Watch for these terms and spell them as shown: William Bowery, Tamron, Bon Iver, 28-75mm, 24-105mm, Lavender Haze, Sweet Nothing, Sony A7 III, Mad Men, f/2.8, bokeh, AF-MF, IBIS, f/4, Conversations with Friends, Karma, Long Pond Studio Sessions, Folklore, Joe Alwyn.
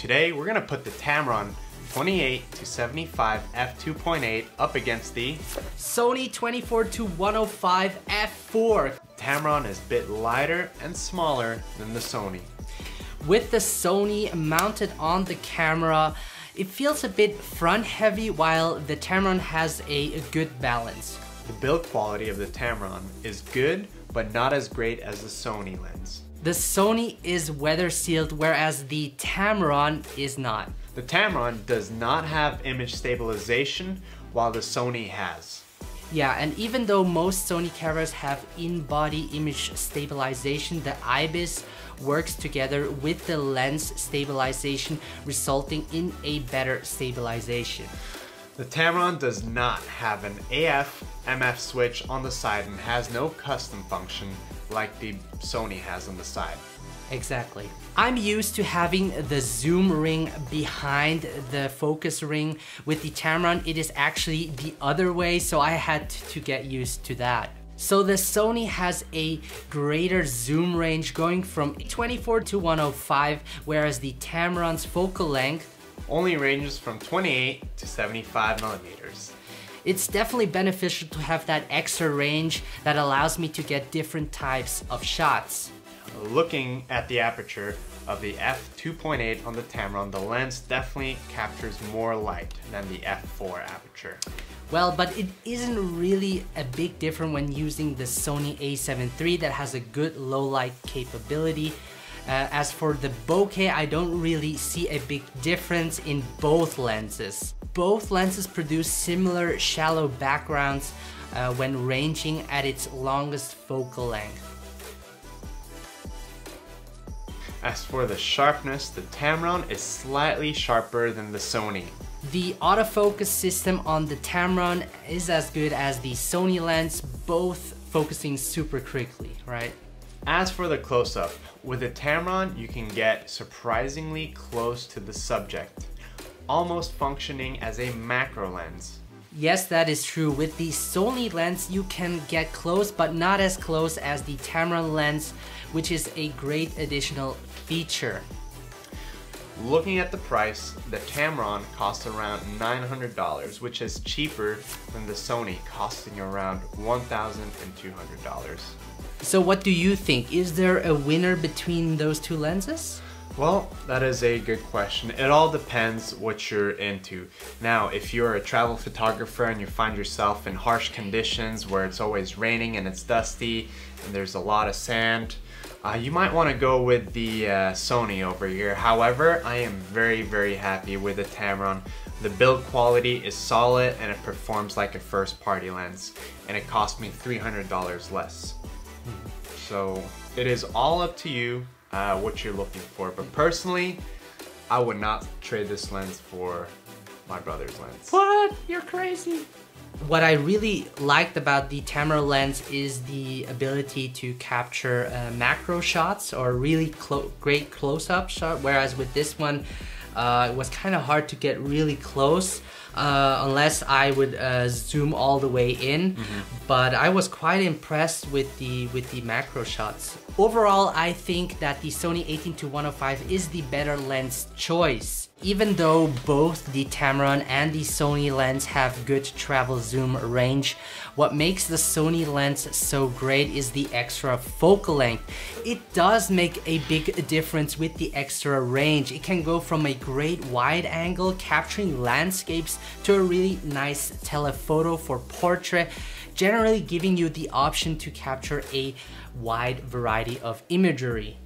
Today we're gonna put the Tamron 28-75 f/2.8 up against the Sony 24-105 f/4. Tamron is a bit lighter and smaller than the Sony. With the Sony mounted on the camera, it feels a bit front heavy, while the Tamron has a good balance. The build quality of the Tamron is good, but not as great as the Sony lens. The Sony is weather sealed, whereas the Tamron is not. The Tamron does not have image stabilization, while the Sony has. Yeah, and even though most Sony cameras have in-body image stabilization, the IBIS works together with the lens stabilization, resulting in a better stabilization. The Tamron does not have an AF-MF switch on the side and has no custom function like the Sony has on the side. Exactly. I'm used to having the zoom ring behind the focus ring. With the Tamron, it is actually the other way, so I had to get used to that. So the Sony has a greater zoom range, going from 24-105, whereas the Tamron's focal length only ranges from 28-75 millimeters. It's definitely beneficial to have that extra range that allows me to get different types of shots. Looking at the aperture of the f/2.8 on the Tamron, the lens definitely captures more light than the f/4 aperture. Well, but it isn't really a big difference when using the Sony A7 III that has a good low light capability. As for the bokeh, I don't really see a big difference in both lenses. Both lenses produce similar shallow backgrounds when ranging at its longest focal length. As for the sharpness, the Tamron is slightly sharper than the Sony. The autofocus system on the Tamron is as good as the Sony lens, both focusing super quickly, right? As for the close-up, with the Tamron you can get surprisingly close to the subject, almost functioning as a macro lens. Yes, that is true. With the Sony lens you can get close, but not as close as the Tamron lens, which is a great additional feature. Looking at the price, the Tamron costs around $900, which is cheaper than the Sony, costing around $1,200. So what do you think? Is there a winner between those two lenses? Well, that is a good question. It all depends what you're into. Now, if you're a travel photographer and you find yourself in harsh conditions where it's always raining and it's dusty and there's a lot of sand, you might want to go with the Sony over here. However, I am very happy with the Tamron. The build quality is solid and it performs like a first party lens, and it cost me $300 less. So it is all up to you what you're looking for, but personally I would not trade this lens for my brother's lens. What? You're crazy. What I really liked about the Tamron lens is the ability to capture macro shots, or really great close-up shot, whereas with this one it was kind of hard to get really close unless I would zoom all the way in. But I was quite impressed with the macro shots. Overall, I think that the Sony 18-105 is the better lens choice. Even though both the Tamron and the Sony lens have good travel zoom range, what makes the Sony lens so great is the extra focal length. It does make a big difference with the extra range. It can go from a great wide angle, capturing landscapes, to a really nice telephoto for portrait, generally giving you the option to capture a wide variety of imagery.